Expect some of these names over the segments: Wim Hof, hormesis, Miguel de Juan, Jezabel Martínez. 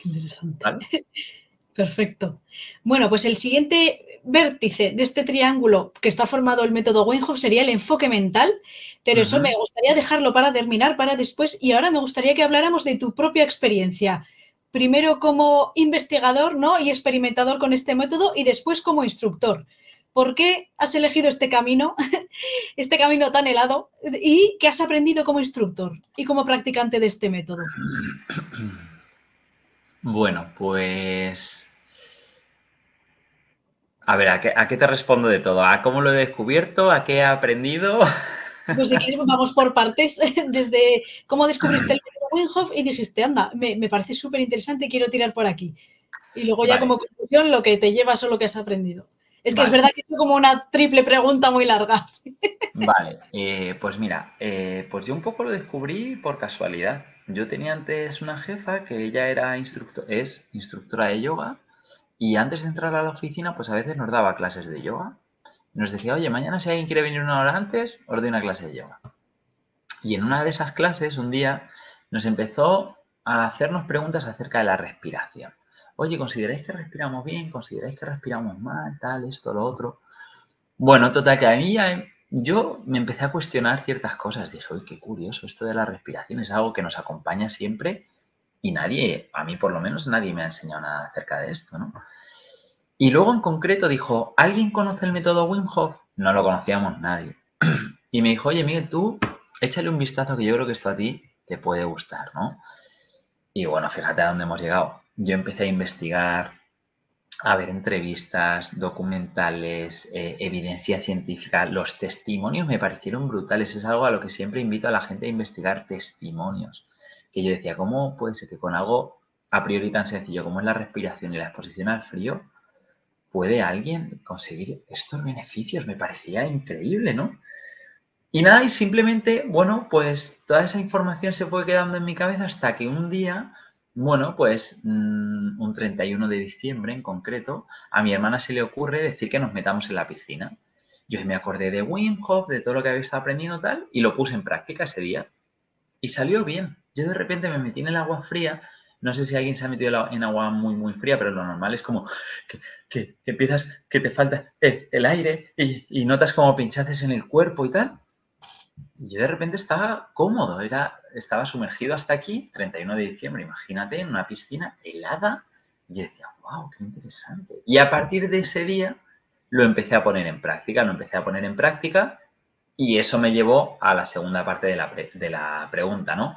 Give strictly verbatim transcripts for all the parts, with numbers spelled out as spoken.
Qué interesante. ¿Vale? Perfecto. Bueno, pues el siguiente vértice de este triángulo que está formado el método Wim Hof sería el enfoque mental, pero uh-huh. eso me gustaría dejarlo para terminar, para después, y ahora me gustaría que habláramos de tu propia experiencia. Primero como investigador, ¿no? y experimentador con este método y después como instructor. ¿Por qué has elegido este camino, este camino tan helado y qué has aprendido como instructor y como practicante de este método? Bueno, pues... A ver, ¿a qué, a qué te respondo de todo? ¿A cómo lo he descubierto? ¿A qué he aprendido? Pues si quieres vamos por partes, desde cómo descubriste el método Wim Hof y dijiste, anda, me, me parece súper interesante, quiero tirar por aquí. Y luego ya vale. como conclusión lo que te llevas o lo que has aprendido. Es que vale. es verdad que es como una triple pregunta muy larga. ¿Sí? Vale, eh, pues mira, eh, pues yo un poco lo descubrí por casualidad. Yo tenía antes una jefa que ella era instructor, es instructora de yoga y antes de entrar a la oficina pues a veces nos daba clases de yoga. Nos decía, oye, mañana si alguien quiere venir una hora antes, os doy una clase de yoga. Y en una de esas clases un día nos empezó a hacernos preguntas acerca de la respiración. Oye, ¿consideráis que respiramos bien? ¿Consideráis que respiramos mal? Tal, esto, lo otro. Bueno, total, que a mí ya, yo me empecé a cuestionar ciertas cosas. Dije, oye, qué curioso, esto de la respiración es algo que nos acompaña siempre y nadie, a mí por lo menos, nadie me ha enseñado nada acerca de esto, ¿no? Y luego en concreto dijo, ¿alguien conoce el método Wim Hof? No lo conocíamos nadie. Y me dijo, oye, Miguel, tú échale un vistazo que yo creo que esto a ti te puede gustar, ¿no? Y bueno, fíjate a dónde hemos llegado. Yo empecé a investigar, a ver entrevistas, documentales, eh, evidencia científica. Los testimonios me parecieron brutales. Es algo a lo que siempre invito a la gente a investigar, testimonios. Que yo decía, ¿cómo puede ser que con algo a priori tan sencillo como es la respiración y la exposición al frío, puede alguien conseguir estos beneficios? Me parecía increíble, ¿no? Y nada, y simplemente, bueno, pues toda esa información se fue quedando en mi cabeza hasta que un día... Bueno, pues un treinta y uno de diciembre en concreto, a mi hermana se le ocurre decir que nos metamos en la piscina. Yo me acordé de Wim Hof, de todo lo que había estado aprendiendo tal, y lo puse en práctica ese día. Y salió bien. Yo de repente me metí en el agua fría. No sé si alguien se ha metido en agua muy, muy fría, pero lo normal es como que, que, que empiezas, que te falta el, el aire y, y notas como pinchazos en el cuerpo y tal. Yo de repente estaba cómodo, era, estaba sumergido hasta aquí, treinta y uno de diciembre, imagínate, en una piscina helada. Y decía, wow, qué interesante. Y a partir de ese día lo empecé a poner en práctica, lo empecé a poner en práctica y eso me llevó a la segunda parte de la, pre, de la pregunta, ¿no?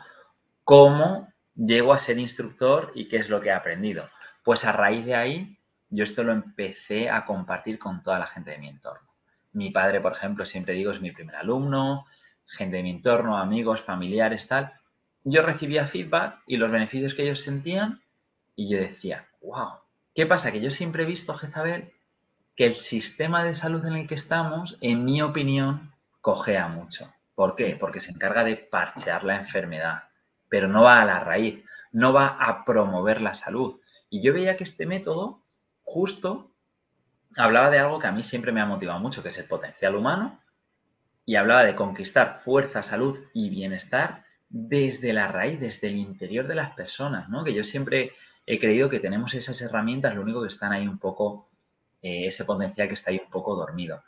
¿Cómo llego a ser instructor y qué es lo que he aprendido? Pues a raíz de ahí yo esto lo empecé a compartir con toda la gente de mi entorno. Mi padre, por ejemplo, siempre digo, es mi primer alumno, gente de mi entorno, amigos, familiares, tal. Yo recibía feedback y los beneficios que ellos sentían y yo decía, wow, ¿qué pasa? Que yo siempre he visto, Jezabel, que el sistema de salud en el que estamos, en mi opinión, cojea mucho. ¿Por qué? Porque se encarga de parchear la enfermedad, pero no va a la raíz, no va a promover la salud. Y yo veía que este método justo hablaba de algo que a mí siempre me ha motivado mucho, que es el potencial humano, y hablaba de conquistar fuerza, salud y bienestar desde la raíz, desde el interior de las personas, ¿no? Que yo siempre he creído que tenemos esas herramientas, lo único que están ahí un poco, eh, ese potencial que está ahí un poco dormido.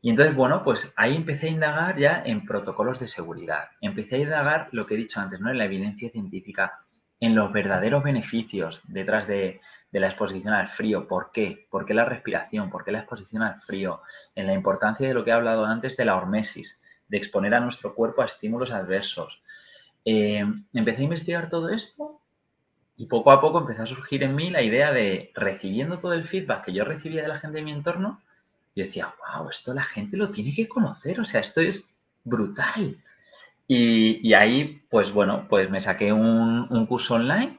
Y entonces, bueno, pues ahí empecé a indagar ya en protocolos de seguridad. Empecé a indagar lo que he dicho antes, ¿no? En la evidencia científica, en los verdaderos beneficios detrás de, de la exposición al frío. ¿Por qué? ¿Por qué la respiración? ¿Por qué la exposición al frío? En la importancia de lo que he hablado antes de la hormesis, de exponer a nuestro cuerpo a estímulos adversos. Eh, empecé a investigar todo esto y poco a poco empezó a surgir en mí la idea de, recibiendo todo el feedback que yo recibía de la gente de mi entorno, yo decía, wow, esto la gente lo tiene que conocer, o sea, esto es brutal. Y, y ahí, pues bueno, pues me saqué un, un curso online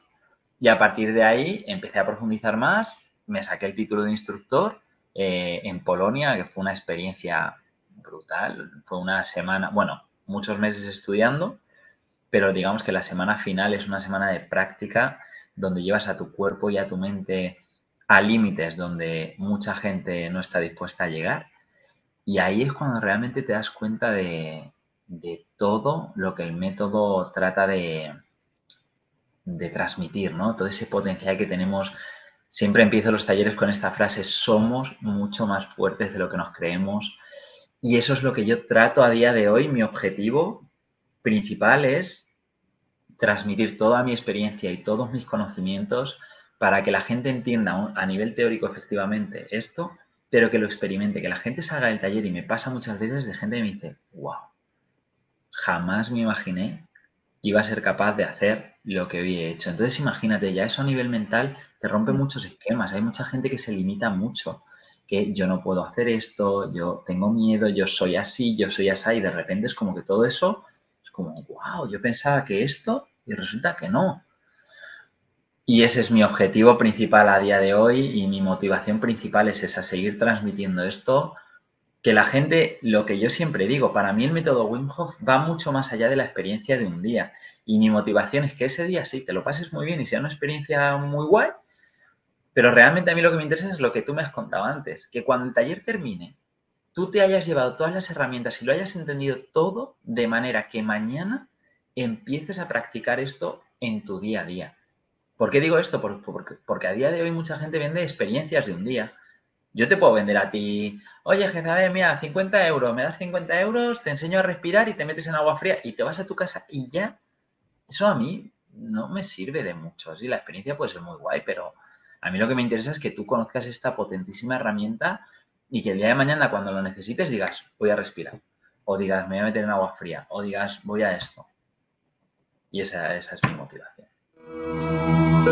y a partir de ahí empecé a profundizar más, me saqué el título de instructor eh, en Polonia, que fue una experiencia brutal, fue una semana, bueno, muchos meses estudiando, pero digamos que la semana final es una semana de práctica donde llevas a tu cuerpo y a tu mente a límites donde mucha gente no está dispuesta a llegar y ahí es cuando realmente te das cuenta de... de todo lo que el método trata de, de transmitir, ¿no? Todo ese potencial que tenemos. Siempre empiezo los talleres con esta frase: somos mucho más fuertes de lo que nos creemos. Y eso es lo que yo trato a día de hoy. Mi objetivo principal es transmitir toda mi experiencia y todos mis conocimientos para que la gente entienda a nivel teórico efectivamente esto, pero que lo experimente, que la gente salga del taller. Y me pasa muchas veces de gente que me dice: wow, jamás me imaginé que iba a ser capaz de hacer lo que había hecho. Entonces imagínate, ya eso a nivel mental te rompe muchos esquemas. Hay mucha gente que se limita mucho, que yo no puedo hacer esto, yo tengo miedo, yo soy así, yo soy así, y de repente es como que todo eso es como, wow, yo pensaba que esto y resulta que no. Y ese es mi objetivo principal a día de hoy, y mi motivación principal es esa, seguir transmitiendo esto, que la gente, lo que yo siempre digo, para mí el método Wim Hof va mucho más allá de la experiencia de un día, y mi motivación es que ese día sí, te lo pases muy bien y sea una experiencia muy guay. Pero realmente a mí lo que me interesa es lo que tú me has contado antes, que cuando el taller termine, tú te hayas llevado todas las herramientas y lo hayas entendido todo, de manera que mañana empieces a practicar esto en tu día a día. ¿Por qué digo esto? Porque, porque a día de hoy mucha gente vende experiencias de un día. Yo te puedo vender a ti: oye, Jezabel, mira, cincuenta euros, me das cincuenta euros, te enseño a respirar y te metes en agua fría y te vas a tu casa y ya. Eso a mí no me sirve de mucho. Sí, la experiencia puede ser muy guay, pero a mí lo que me interesa es que tú conozcas esta potentísima herramienta y que el día de mañana, cuando lo necesites, digas: voy a respirar, o digas: me voy a meter en agua fría, o digas: voy a esto. Y esa, esa es mi motivación.